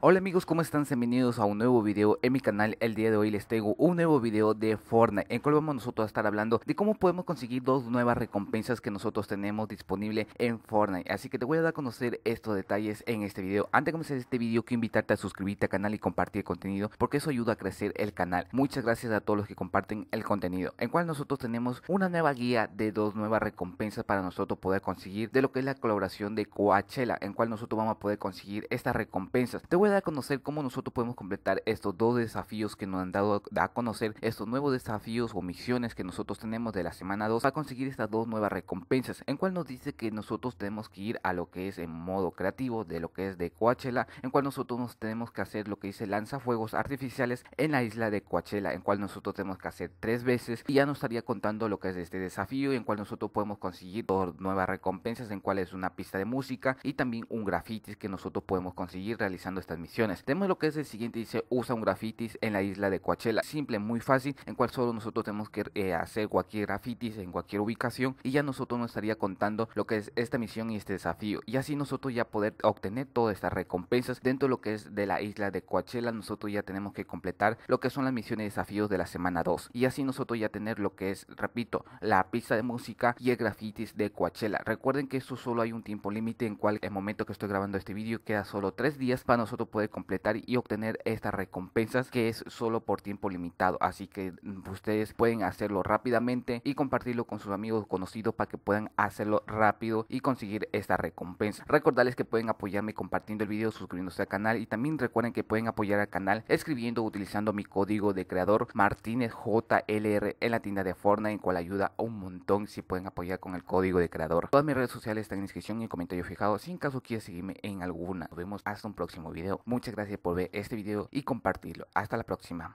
Hola amigos, ¿cómo están? Bienvenidos a un nuevo video en mi canal. El día de hoy les traigo un nuevo video de Fortnite, en cual vamos nosotros a estar hablando de cómo podemos conseguir dos nuevas recompensas que nosotros tenemos disponible en Fortnite. Así que te voy a dar a conocer estos detalles en este video. Antes de comenzar este video, quiero invitarte a suscribirte al canal y compartir contenido, porque eso ayuda a crecer el canal. Muchas gracias a todos los que comparten el contenido, en cual nosotros tenemos una nueva guía de dos nuevas recompensas para nosotros poder conseguir de lo que es la colaboración de Coachella, en cual nosotros vamos a poder conseguir estas recompensas. Te voy a conocer cómo nosotros podemos completar estos dos desafíos que nos han dado a conocer, estos nuevos desafíos o misiones que nosotros tenemos de la semana 2 para conseguir estas dos nuevas recompensas, en cual nos dice que nosotros tenemos que ir a lo que es en modo creativo de lo que es de Coachella, en cual nosotros nos tenemos que hacer lo que dice lanzafuegos artificiales en la isla de Coachella, en cual nosotros tenemos que hacer 3 veces y ya nos estaría contando lo que es este desafío, en cual nosotros podemos conseguir dos nuevas recompensas, en cual es una pista de música y también un graffiti que nosotros podemos conseguir realizando estas misiones. Tenemos lo que es el siguiente, dice usa un grafitis en la isla de Coachella, simple, muy fácil, en cual solo nosotros tenemos que hacer cualquier grafitis en cualquier ubicación y ya nosotros nos estaría contando lo que es esta misión y este desafío, y así nosotros ya poder obtener todas estas recompensas dentro de lo que es de la isla de Coachella. Nosotros ya tenemos que completar lo que son las misiones y desafíos de la semana 2 y así nosotros ya tener lo que es, repito, la pista de música y el grafitis de Coachella. Recuerden que esto solo hay un tiempo límite, en cual el momento que estoy grabando este vídeo queda solo 3 días para nosotros poder completar y obtener estas recompensas, que es solo por tiempo limitado, así que ustedes pueden hacerlo rápidamente y compartirlo con sus amigos conocidos para que puedan hacerlo rápido y conseguir esta recompensa. Recordarles que pueden apoyarme compartiendo el video, suscribiéndose al canal, y también recuerden que pueden apoyar al canal escribiendo utilizando mi código de creador Martínez JLR en la tienda de Fortnite, en cual ayuda un montón si pueden apoyar con el código de creador. Todas mis redes sociales están en descripción y en comentario fijado, si en caso quieras seguirme en alguna. Nos vemos hasta un próximo video. Muchas gracias por ver este video y compartirlo. Hasta la próxima.